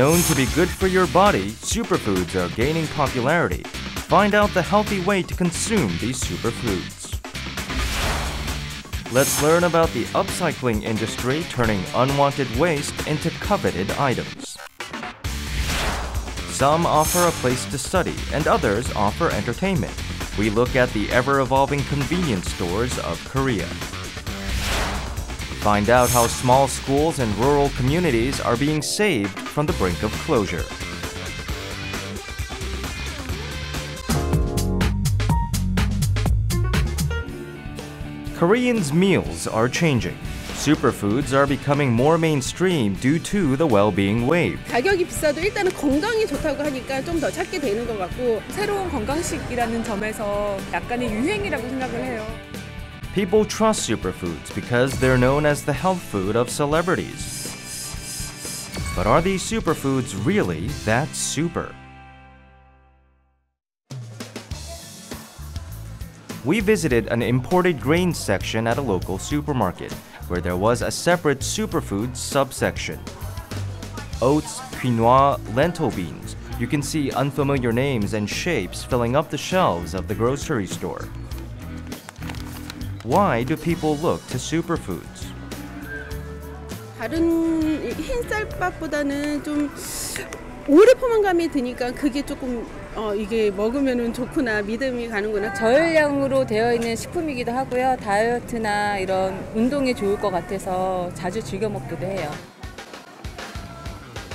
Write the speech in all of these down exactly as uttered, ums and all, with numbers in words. Known to be good for your body, superfoods are gaining popularity. Find out the healthy way to consume these superfoods. Let's learn about the upcycling industry turning unwanted waste into coveted items. Some offer a place to study, and others offer entertainment. We look at the ever-evolving convenience stores of Korea. Find out how small schools and rural communities are being saved from the brink of closure. Koreans' meals are changing. Superfoods are becoming more mainstream due to the well-being wave. 가격이 비싸도 일단은 건강이 좋다고 하니까 좀 더 찾게 되는 것 같고 새로운 건강식이라는 점에서 약간의 유행이라고 생각을 해요. People trust superfoods because they're known as the health food of celebrities. But are these superfoods really that super? We visited an imported grain section at a local supermarket, where there was a separate superfoods subsection. Oats, quinoa, lentil beans. You can see unfamiliar names and shapes filling up the shelves of the grocery store. Why do people look to superfoods? 다른 흰쌀밥보다는 좀 오래 포만감이 드니까 그게 조금 어, 이게 먹으면은 좋구나 믿음이 가는구나. 저열량으로 되어 있는 식품이기도 하고요. 다이어트나 이런 운동에 좋을 것 같아서 자주 즐겨 먹기도 해요.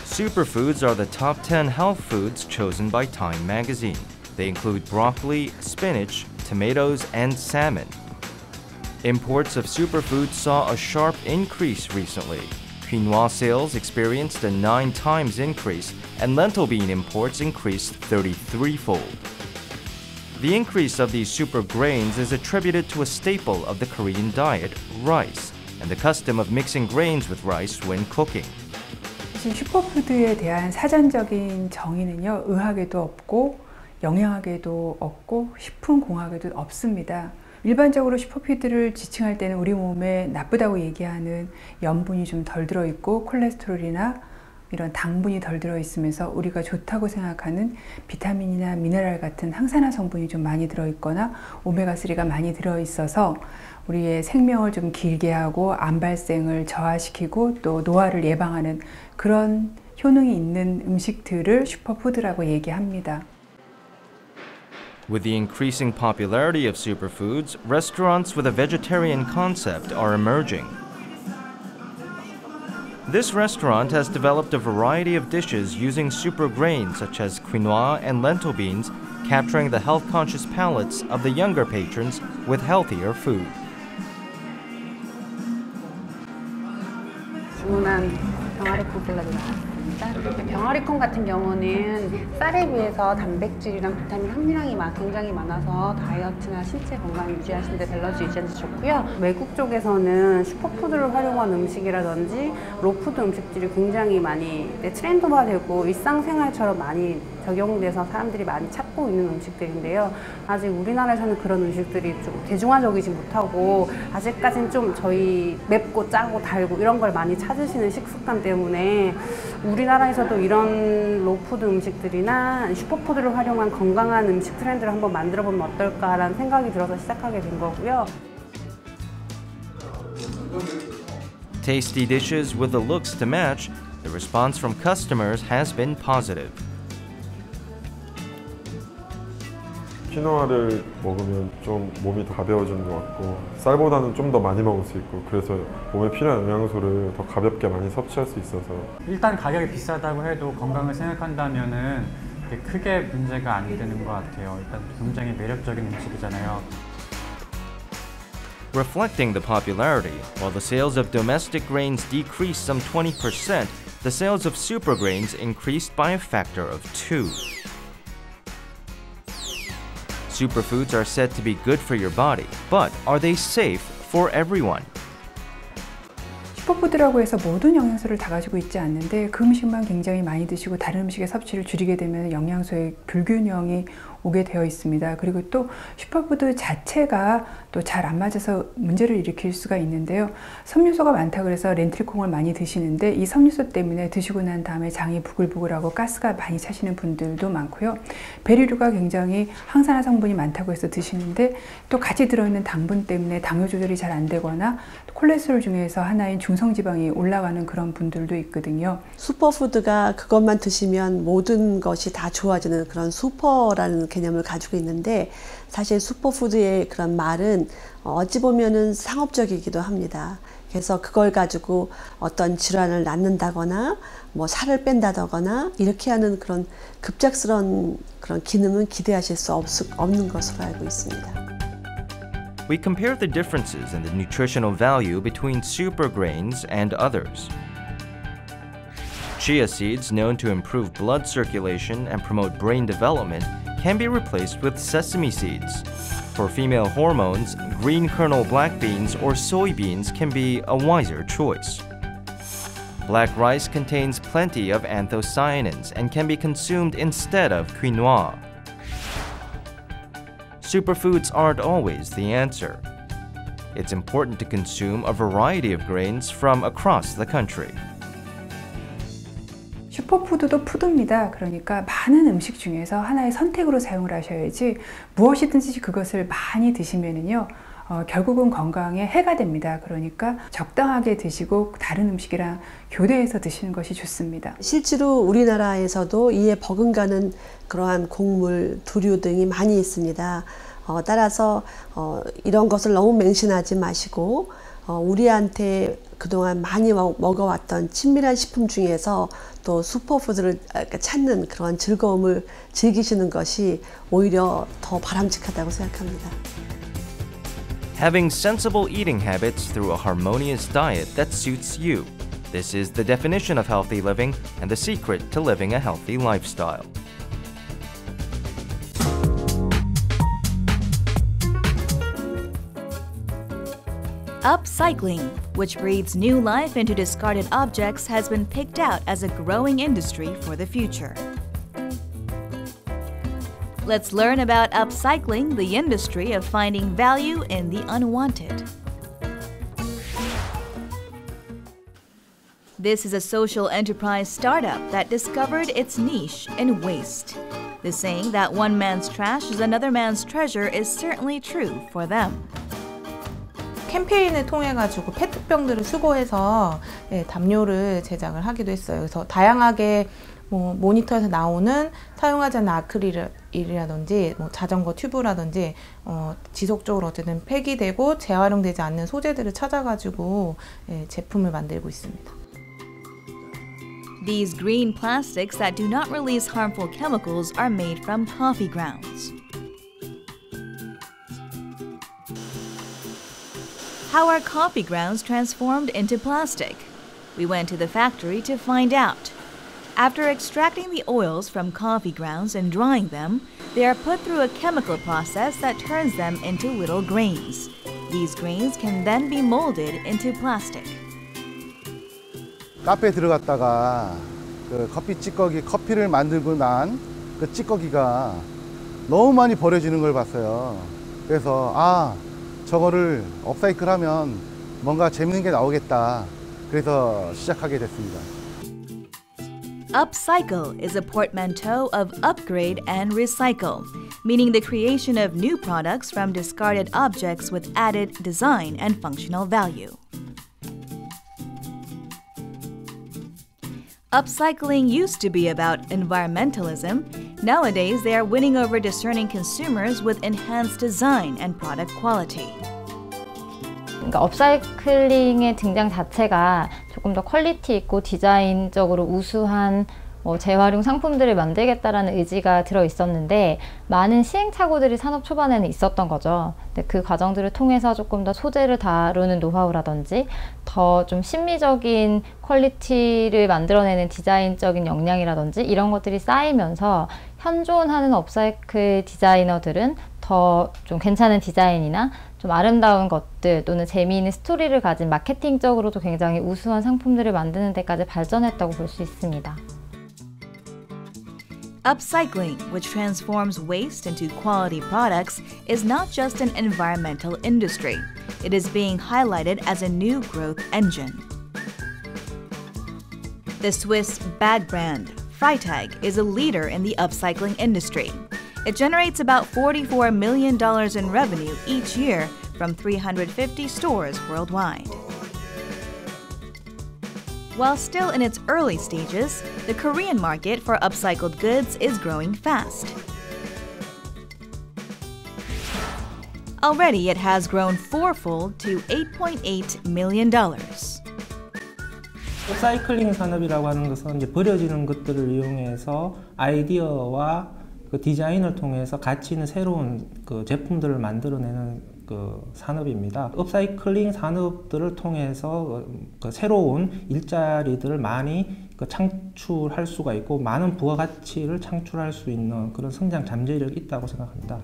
Superfoods are the top ten health foods chosen by Time magazine. They include broccoli, spinach, tomatoes, and salmon. Imports of superfoods saw a sharp increase recently. Quinoa sales experienced a nine times increase, and lentil bean imports increased thirty-three-fold. The increase of these super grains is attributed to a staple of the Korean diet, rice, and the custom of mixing grains with rice when cooking. 슈퍼푸드에 대한 사전적인 정의는요, 의학에도 없고, 영양학에도 없고, 식품공학에도 없습니다. 일반적으로 슈퍼푸드를 지칭할 때는 우리 몸에 나쁘다고 얘기하는 염분이 좀 덜 들어있고 콜레스테롤이나 이런 당분이 덜 들어있으면서 우리가 좋다고 생각하는 비타민이나 미네랄 같은 항산화 성분이 좀 많이 들어있거나 오메가삼이 많이 들어있어서 우리의 생명을 좀 길게 하고 암 발생을 저하시키고 또 노화를 예방하는 그런 효능이 있는 음식들을 슈퍼푸드라고 얘기합니다. With the increasing popularity of superfoods, restaurants with a vegetarian concept are emerging. This restaurant has developed a variety of dishes using super grains such as quinoa and lentil beans, capturing the health-conscious palates of the younger patrons with healthier food. 병아리콩 같은 경우는 쌀에 비해서 단백질이랑 비타민 함유량이 굉장히 많아서 다이어트나 신체 건강 유지하시는 데 밸런스 유지하는 데 좋고요. 외국 쪽에서는 슈퍼푸드를 활용한 음식이라든지 로푸드 음식들이 굉장히 많이 트렌드화되고 일상생활처럼 많이 적용돼서 사람들이 많이 찾고 있는 음식들인데요. 아직 우리나라에서는 그런 음식들이 좀 대중화적이지 못하고 아직까지는 좀 저희 맵고 짜고 달고 이런 걸 많이 찾으시는 식습관 때문에 우리나라에서도 이런 로푸드 음식들이나 슈퍼푸드를 활용한 건강한 음식 트렌드를 한번 만들어 보면 어떨까라는 생각이 들어서 시작하게 된 거고요. Tasty dishes with the looks to match, the response from customers has been positive. 퀴노아를 먹으면 좀 몸이 가벼워지는 것 같고 쌀보다는 좀 더 많이 먹을 수 있고 그래서 몸에 필요한 영양소를 더 가볍게 많이 섭취할 수 있어서 일단 가격이 비싸다고 해도 건강을 생각한다면은 크게 문제가 안 되는 것 같아요. 일단 굉장히 매력적인 음식이잖아요. Reflecting the popularity, while the sales of domestic grains decreased some twenty percent, the sales of super grains increased by a factor of two. Superfoods are said to be good for your body, but are they safe for everyone? 슈퍼푸드라고 해서 모든 영양소를 다 가지고 있지 않는데 그 음식만 굉장히 많이 드시고 다른 음식의 섭취를 줄이게 되면 영양소의 불균형이 오게 되어 있습니다. 그리고 또 슈퍼푸드 자체가 또 잘 안 맞아서 문제를 일으킬 수가 있는데요. 섬유소가 많다 그래서 렌틸콩을 많이 드시는데 이 섬유소 때문에 드시고 난 다음에 장이 부글부글하고 가스가 많이 차시는 분들도 많고요. 베리류가 굉장히 항산화 성분이 많다고 해서 드시는데 또 같이 들어있는 당분 때문에 당뇨 조절이 잘 안 되거나 콜레스테롤 중에서 하나인 중성지방이 올라가는 그런 분들도 있거든요. 슈퍼푸드가 그것만 드시면 모든 것이 다 좋아지는 그런 슈퍼라는 개념을 가지고 있는데 사실 슈퍼푸드의 그런 말은 어찌 보면은 상업적이기도 합니다. 그래서 그걸 가지고 어떤 질환을 낫는다거나 뭐 살을 뺀다거나 이렇게 하는 그런 급작스러운 그런 기능은 기대하실 수 없, 없는 것으로 알고 있습니다. We compare the differences in the nutritional value between super grains and others. Chia seeds, known to improve blood circulation and promote brain development, can be replaced with sesame seeds. For female hormones, green kernel black beans or soybeans can be a wiser choice. Black rice contains plenty of anthocyanins and can be consumed instead of quinoa. Superfoods aren't always the answer. It's important to consume a variety of grains from across the country. 슈퍼푸드도 푸드입니다. 그러니까 많은 음식 중에서 하나의 선택으로 사용을 하셔야지 무엇이든지 그것을 많이 드시면은요. 어, 결국은 건강에 해가 됩니다. 그러니까 적당하게 드시고 다른 음식이랑 교대해서 드시는 것이 좋습니다. 실제로 우리나라에서도 이에 버금가는 그러한 곡물, 두류 등이 많이 있습니다. 어, 따라서 어, 이런 것을 너무 맹신하지 마시고 어, 우리한테 그동안 많이 먹어왔던 친밀한 식품 중에서 또 슈퍼푸드를 찾는 그런 즐거움을 즐기시는 것이 오히려 더 바람직하다고 생각합니다. Having sensible eating habits through a harmonious diet that suits you. This is the definition of healthy living and the secret to living a healthy lifestyle. Upcycling, which breathes new life into discarded objects, has been picked out as a growing industry for the future. Let's learn about upcycling, the industry of finding value in the unwanted. This is a social enterprise startup that discovered its niche in waste. The saying that one man's trash is another man's treasure is certainly true for them. 캠페인을 통해 가지고 페트병들을 수거해서 예, 담요를 제작을 하기도 했어요. 그래서 다양하게 뭐 모니터에서 나오는 사용하지 않는 아크릴이라든지 뭐 자전거 튜브라든지 어, 지속적으로 어쨌든 폐기되고 재활용되지 않는 소재들을 찾아가지고 예, 제품을 만들고 있습니다. These green plastics that do not release harmful chemicals are made from coffee grounds. How are coffee grounds transformed into plastic? We went to the factory to find out. After extracting the oils from coffee grounds and drying them, they are put through a chemical process that turns them into little grains. These grains can then be molded into plastic. 카페에 들어갔다가 그 커피 찌꺼기, 커피를 만들고 난 그 찌꺼기가 너무 많이 버려지는 걸 봤어요. 그래서 아, 저거를 업사이클하면 뭔가 재밌는 게 나오겠다. 그래서 시작하게 됐습니다. Upcycle is a portmanteau of upgrade and recycle, meaning the creation of new products from discarded objects with added design and functional value. Upcycling used to be about environmentalism. Nowadays, they are winning over discerning consumers with enhanced design and product quality. 그러니까 업사이클링의 등장 자체가 조금 더 퀄리티 있고 디자인적으로 우수한 뭐 재활용 상품들을 만들겠다라는 의지가 들어있었는데 많은 시행착오들이 산업 초반에는 있었던 거죠. 근데 그 과정들을 통해서 조금 더 소재를 다루는 노하우라든지 더 좀 심미적인 퀄리티를 만들어내는 디자인적인 역량이라든지 이런 것들이 쌓이면서 현존하는 업사이클 디자이너들은 더 좀 괜찮은 디자인이나 좀 아름다운 것들 또는 재미있는 스토리를 가진 마케팅적으로도 굉장히 우수한 상품들을 만드는 데까지 발전했다고 볼 수 있습니다. Upcycling, which transforms waste into quality products, is not just an environmental industry. It is being highlighted as a new growth engine. The Swiss bag brand, Freitag, is a leader in the upcycling industry. It generates about forty-four million dollars in revenue each year from three hundred fifty stores worldwide. While still in its early stages, the Korean market for upcycled goods is growing fast. Already, it has grown fourfold to eight point eight million dollars. 업사이클링 산업이라고 하는 것은 이제 버려지는 것들을 이용해서 아이디어와 그 디자인을 통해서 가치 있는 새로운 그 제품들을 만들어내는 그 산업입니다. 업사이클링 산업들을 통해서 그 새로운 일자리들을 많이 그 창출할 수가 있고 많은 부가가치를 창출할 수 있는 그런 성장 잠재력이 있다고 생각합니다.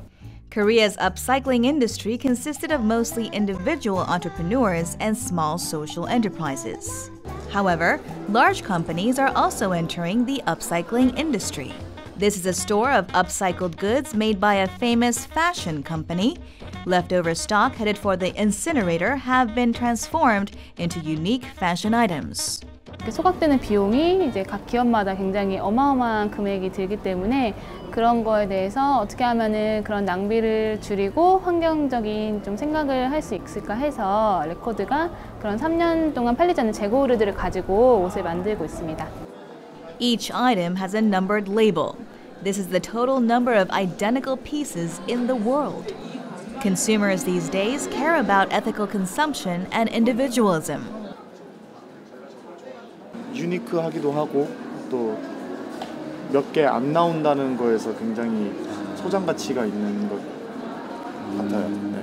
Korea's upcycling industry consisted of mostly individual entrepreneurs and small social enterprises. However, large companies are also entering the upcycling industry. This is a store of upcycled goods made by a famous fashion company. Leftover stock headed for the incinerator have been transformed into unique fashion items. 소각되는 비용이 이제 각 기업마다 굉장히 어마어마한 금액이 들기 때문에 그런 거에 대해서 어떻게 하면은 그런 낭비를 줄이고 환경적인 좀 생각을 할 수 있을까 해서 레코드가 그런 삼 년 동안 팔리지 않는 재고류들을 가지고 옷을 만들고 있습니다. Each item has a numbered label. This is the total number of identical pieces in the world. Consumers these days care about ethical consumption and individualism. 유니크하기도 하고 또 몇 개 안 나온다는 거에서 굉장히 소장 가치가 있는 것 같아요. 네.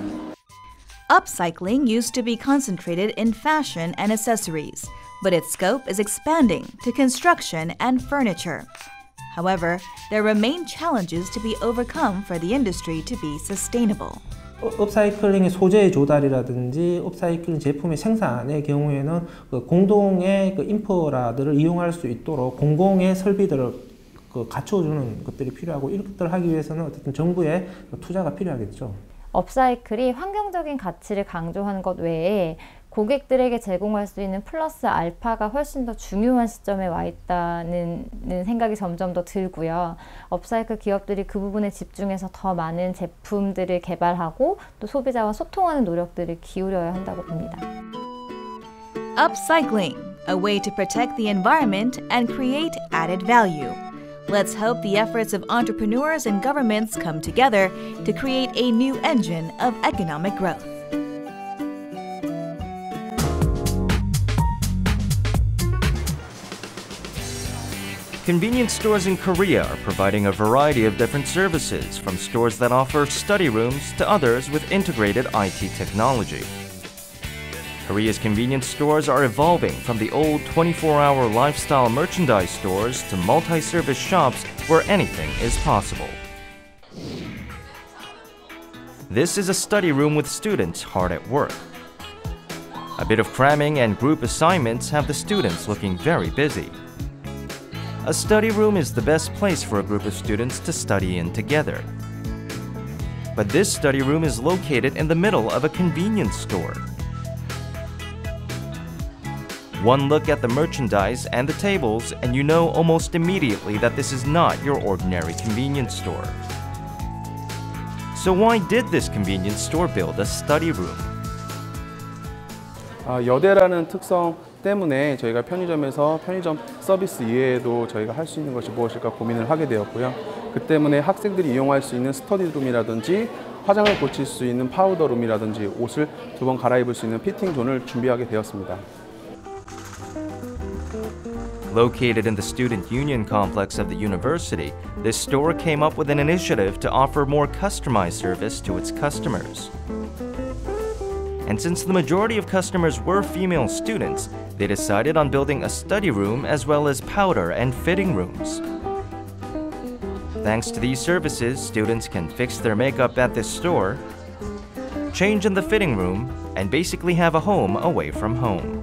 Upcycling used to be concentrated in fashion and accessories, but its scope is expanding to construction and furniture. However, there remain challenges to be overcome for the industry to be sustainable. 업사이클링의 소재의 조달이라든지 업사이클링 제품의 생산의 경우에는 그 공동의 그 인프라들을 이용할 수 있도록 공공의 설비들을 그 갖춰주는 것들이 필요하고 이것들을 하기 위해서는 어쨌든 정부의 투자가 필요하겠죠. 업사이클이 환경적인 가치를 강조하는 것 외에 고객들에게 제공할 수 있는 플러스 알파가 훨씬 더 중요한 시점에 와 있다는 생각이 점점 더 들고요. 업사이클 기업들이 그 부분에 집중해서 더 많은 제품들을 개발하고 또 소비자와 소통하는 노력들을 기울여야 한다고 봅니다. Upcycling, a way to protect the environment and create added value. Let's hope the efforts of entrepreneurs and governments come together to create a new engine of economic growth. Convenience stores in Korea are providing a variety of different services, from stores that offer study rooms to others with integrated I T technology. Korea's convenience stores are evolving from the old twenty-four hour lifestyle merchandise stores to multi-service shops where anything is possible. This is a study room with students hard at work. A bit of cramming and group assignments have the students looking very busy. A study room is the best place for a group of students to study in together. But this study room is located in the middle of a convenience store. One look at the merchandise and the tables, and you know almost immediately that this is not your ordinary convenience store. So why did this convenience store build a study room? Uh, 여대라는 특성 때문에 저희가 편의점에서 편의점 서비스 이외에도 저희가 할 수 있는 것이 무엇일까 고민을 하게 되었고요. 그 때문에 학생들이 이용할 수 있는 스터디룸이라든지 화장을 고칠 수 있는 파우더룸이라든지 옷을 두 번 갈아입을 수 있는 피팅존을 준비하게 되었습니다. Located in the Student Union complex of the university, this store came up with an initiative to offer more customized service to its customers. And since the majority of customers were female students, they decided on building a study room as well as powder and fitting rooms. Thanks to these services, students can fix their makeup at this store, change in the fitting room, and basically have a home away from home.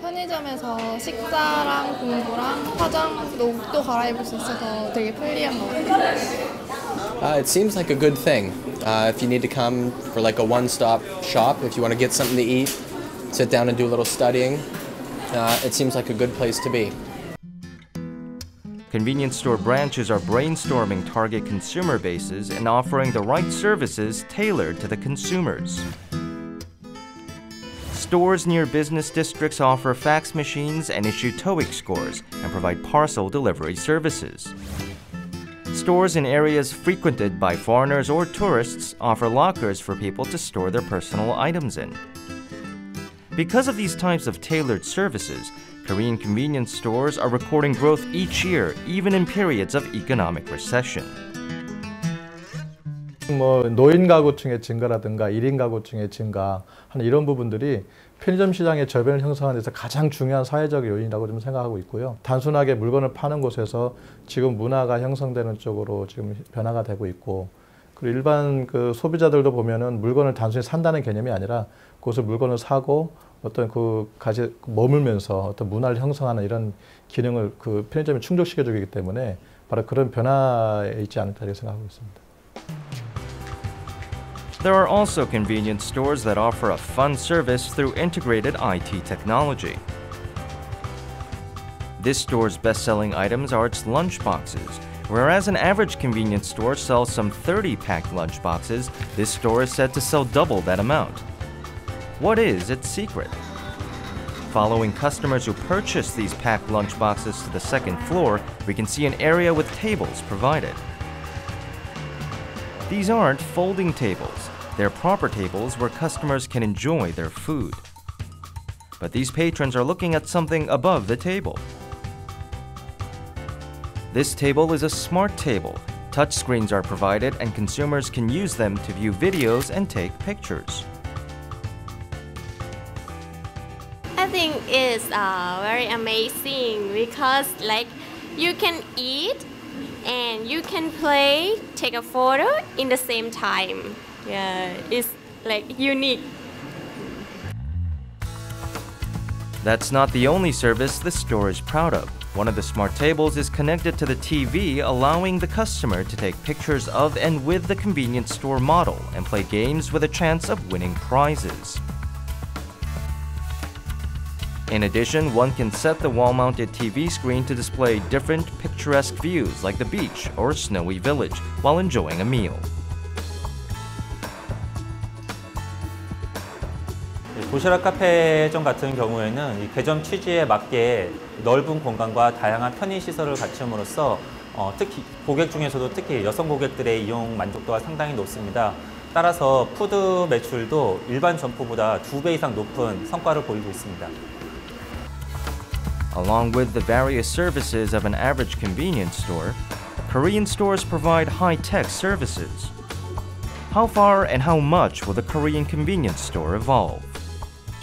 편의점에서 식사랑 공부랑 화장도 옷도 갈아입을 수 있어서 되게 편리한 것 같아요. Uh, it seems like a good thing. Uh, if you need to come for like a one-stop shop, if you want to get something to eat, sit down and do a little studying, uh, it seems like a good place to be. Convenience store branches are brainstorming target consumer bases and offering the right services tailored to the consumers. Stores near business districts offer fax machines and issue TOEIC scores and provide parcel delivery services. Stores in areas frequented by foreigners or tourists offer lockers for people to store their personal items in. Because of these types of tailored services, Korean convenience stores are recording growth each year, even in periods of economic recession. 뭐 노인 가구층의 증가라든가 일인 가구층의 증가 하는 이런 부분들이 편의점 시장의 저변을 형성하는 데서 가장 중요한 사회적 요인이라고 좀 생각하고 있고요. 단순하게 물건을 파는 곳에서 지금 문화가 형성되는 쪽으로 지금 변화가 되고 있고, 그리고 일반 그 소비자들도 보면은 물건을 단순히 산다는 개념이 아니라 그것을 물건을 사고 어떤 그 같이 머물면서 어떤 문화를 형성하는 이런 기능을 그 편의점이 충족시켜 주기 때문에 바로 그런 변화에 있지 않을까 생각하고 있습니다. There are also convenience stores that offer a fun service through integrated I T technology. This store's best-selling items are its lunch boxes. Whereas an average convenience store sells some thirty-pack lunch boxes, this store is said to sell double that amount. What is its secret? Following customers who purchase these packed lunch boxes to the second floor, we can see an area with tables provided. These aren't folding tables. They're proper tables where customers can enjoy their food. But these patrons are looking at something above the table. This table is a smart table. Touchscreens are provided and consumers can use them to view videos and take pictures. I think it's uh, very amazing because like you can eat and you can play, take a photo in the same time. Yeah, it's like unique. That's not the only service the store is proud of. One of the smart tables is connected to the T V, allowing the customer to take pictures of and with the convenience store model and play games with a chance of winning prizes. In addition, one can set the wall-mounted T V screen to display different picturesque views like the beach or snowy village while enjoying a meal. 도시락 카페점 같은 경우에는 이 개점 취지에 맞게 넓은 공간과 다양한 편의 시설을 갖춤으로써 어, 특히 고객 중에서도 특히 여성 고객들의 이용 만족도가 상당히 높습니다. 따라서 푸드 매출도 일반 점포보다 두 배 이상 높은 성과를 보이고 있습니다. Along with the various services of an average convenience store, Korean stores provide high-tech services. How far and how much will the Korean convenience store evolve?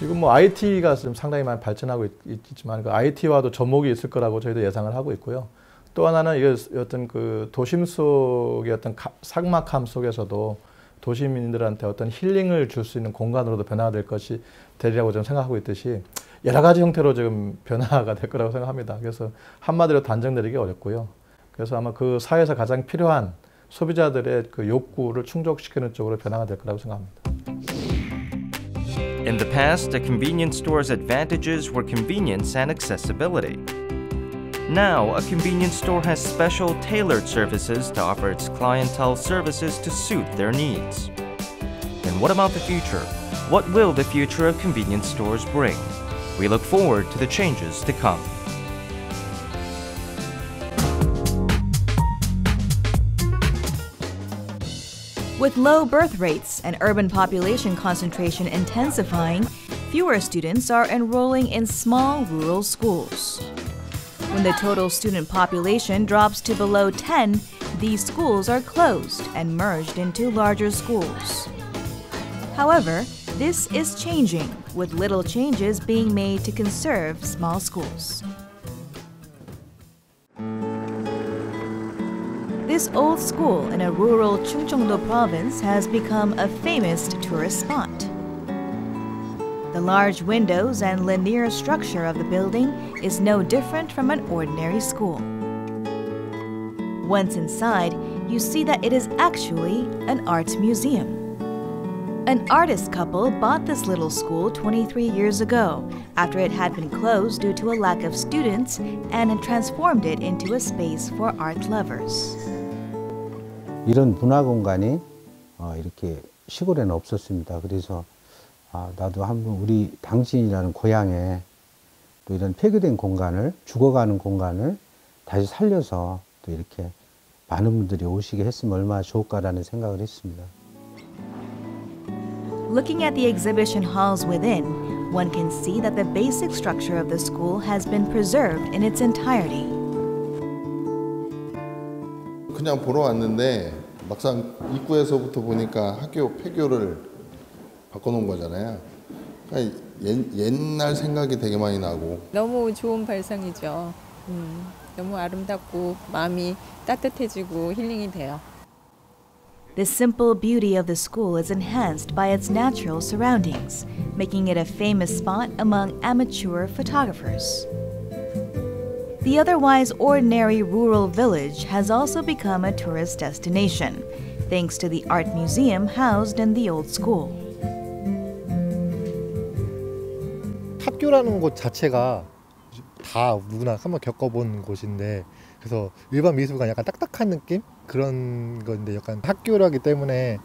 지금 뭐 아이티가 지금 상당히 많이 발전하고 있, 있지만 그 아이티와도 접목이 있을 거라고 저희도 예상을 하고 있고요. 또 하나는 이게 어떤 그 도심 속의 어떤 가, 삭막함 속에서도 도시민들한테 어떤 힐링을 줄 수 있는 공간으로도 변화가 될 것이 되리라고 저는 생각하고 있듯이 여러 가지 형태로 지금 변화가 될 거라고 생각합니다. 그래서 한마디로 단정내리기 어렵고요. 그래서 아마 그 사회에서 가장 필요한 소비자들의 그 욕구를 충족시키는 쪽으로 변화가 될 거라고 생각합니다. In the past, a convenience store's advantages were convenience and accessibility. Now, a convenience store has special tailored services to offer its clientele services to suit their needs. And what about the future? What will the future of convenience stores bring? We look forward to the changes to come. With low birth rates and urban population concentration intensifying, fewer students are enrolling in small rural schools. When the total student population drops to below ten, these schools are closed and merged into larger schools. However, this is changing, with little changes being made to conserve small schools. This old school in a rural Chungcheongdo province has become a famous tourist spot. The large windows and linear structure of the building is no different from an ordinary school. Once inside, you see that it is actually an art museum. An artist couple bought this little school twenty-three years ago after it had been closed due to a lack of students and had transformed it into a space for art lovers. 이런 문화 공간이 어, 이렇게 시골에는 없었습니다. 그래서 아, 나도 한번 우리 당진이라는 고향에 또 이런 폐기된 공간을, 죽어가는 공간을 다시 살려서 또 이렇게 많은 분들이 오시게 했으면 얼마나 좋을까라는 생각을 했습니다. Looking at the exhibition halls within, one can see that the basic structure of the school has been preserved in its entirety. 그냥 보러 왔는데 막상 입구에서부터 보니까 학교 폐교를 바꿔놓은 거잖아요. 그러니까 옛, 옛날 생각이 되게 많이 나고. 너무 좋은 발상이죠. 음, 너무 아름답고 마음이 따뜻해지고 힐링이 돼요. The simple beauty of the school is enhanced by its natural surroundings, making it a famous spot among amateur photographers. The otherwise ordinary rural village has also become a tourist destination, thanks to the art museum housed in the old school. 학교라는 곳 자체가 다 누구나 한번 겪어본 곳인데 그래서 일반 미술관 약간 딱딱한 느낌? 그런 건데 약간 학교라기 때문에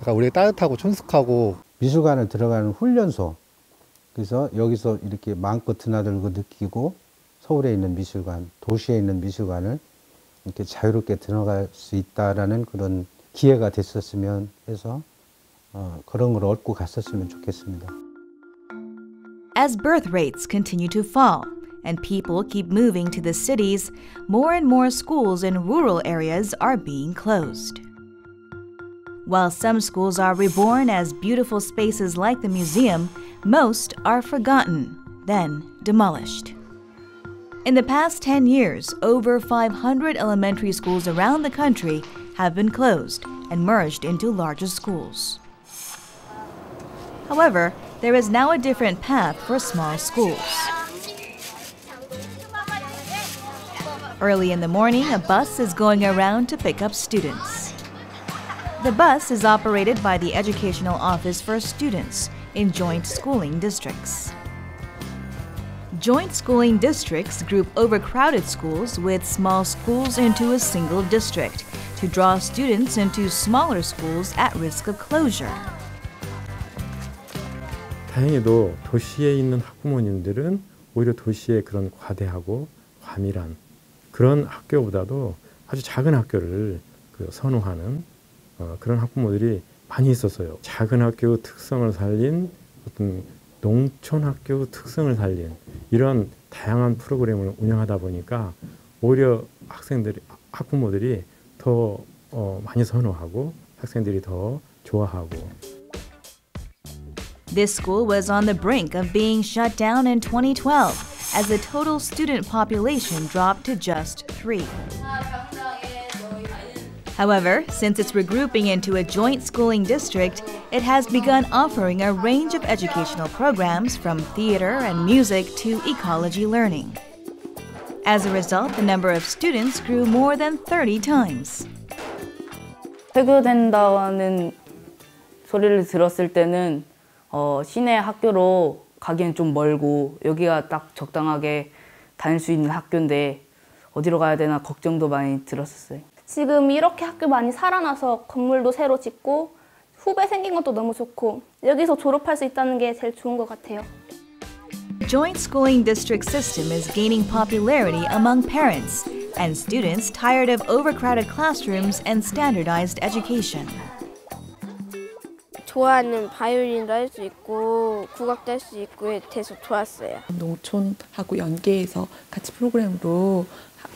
약간 우리가 따뜻하고 촌숙하고 미술관에 들어가는 훈련소 그래서 여기서 이렇게 마음껏 드나들고 느끼고 서울에 있는 미술관, 도시에 있는 미술관을 이렇게 자유롭게 들어갈 수 있다라는 그런 기회가 됐었으면 해서 어, 그런 걸 얻고 갔었으면 좋겠습니다. As birth rates continue to fall, and people keep moving to the cities, more and more schools in rural areas are being closed. While some schools are reborn as beautiful spaces like the museum, most are forgotten, then demolished. In the past ten years, over five hundred elementary schools around the country have been closed and merged into larger schools. However, there is now a different path for small schools. Early in the morning, a bus is going around to pick up students. The bus is operated by the Educational Office for Students in Joint Schooling Districts. Joint Schooling Districts group overcrowded schools with small schools into a single district to draw students into smaller schools at risk of closure. 다행히도 도시에 있는 학부모님들은 오히려 도시의 그런 과대하고 과밀한 그런 학교보다도 아주 작은 학교를 선호하는 그런 학부모들이 많이 있었어요. 작은 학교 특성을 살린 어떤 농촌 학교 특성을 살린 이런 다양한 프로그램을 운영하다 보니까 오히려 학생들이 학부모들이 더 많이 선호하고 학생들이 더 좋아하고. This school was on the brink of being shut down in twenty twelve. As the total student population dropped to just three. However, since its regrouping into a joint schooling district, it has begun offering a range of educational programs from theater and music to ecology learning. As a result, the number of students grew more than thirty times. 폐교된다는 소리를 들었을 때는 어, 시내 학교로 가기엔 좀 멀고 여기가 딱 적당하게 다닐 수 있는 학교인데 어디로 가야 되나 걱정도 많이 들었었어요. 지금 이렇게 학교 많이 살아나서 건물도 새로 짓고 후배 생긴 것도 너무 좋고 여기서 졸업할 수 있다는 게 제일 좋은 것 같아요. Joint schooling district system is gaining popularity among parents and students tired of overcrowded classrooms and standardized education. 좋아하는 바이올린도 할 수 있고 국악도 할 수 있고 돼서 좋았어요. 농촌하고 연계해서 같이 프로그램으로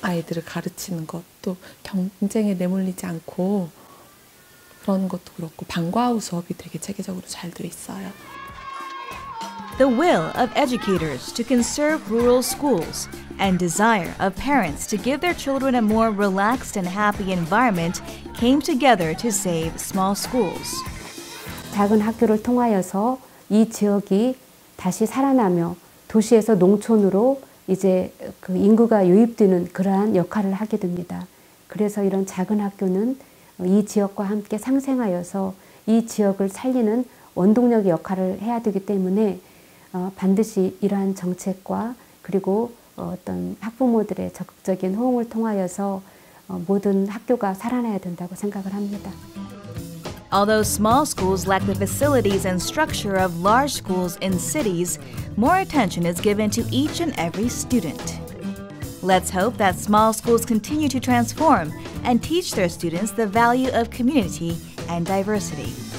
아이들을 가르치는 것도 경쟁에 내몰리지 않고 그런 것도 그렇고 방과후 수업이 되게 체계적으로 잘 돼 있어요. The will of educators to conserve rural schools and desire of parents to give their children a more relaxed and happy environment came together to save small schools. 작은 학교를 통하여서 이 지역이 다시 살아나며 도시에서 농촌으로 이제 그 인구가 유입되는 그러한 역할을 하게 됩니다. 그래서 이런 작은 학교는 이 지역과 함께 상생하여서 이 지역을 살리는 원동력의 역할을 해야 되기 때문에 반드시 이러한 정책과 그리고 어떤 학부모들의 적극적인 호응을 통하여서 모든 학교가 살아나야 된다고 생각을 합니다. Although small schools lack the facilities and structure of large schools in cities, more attention is given to each and every student. Let's hope that small schools continue to transform and teach their students the value of community and diversity.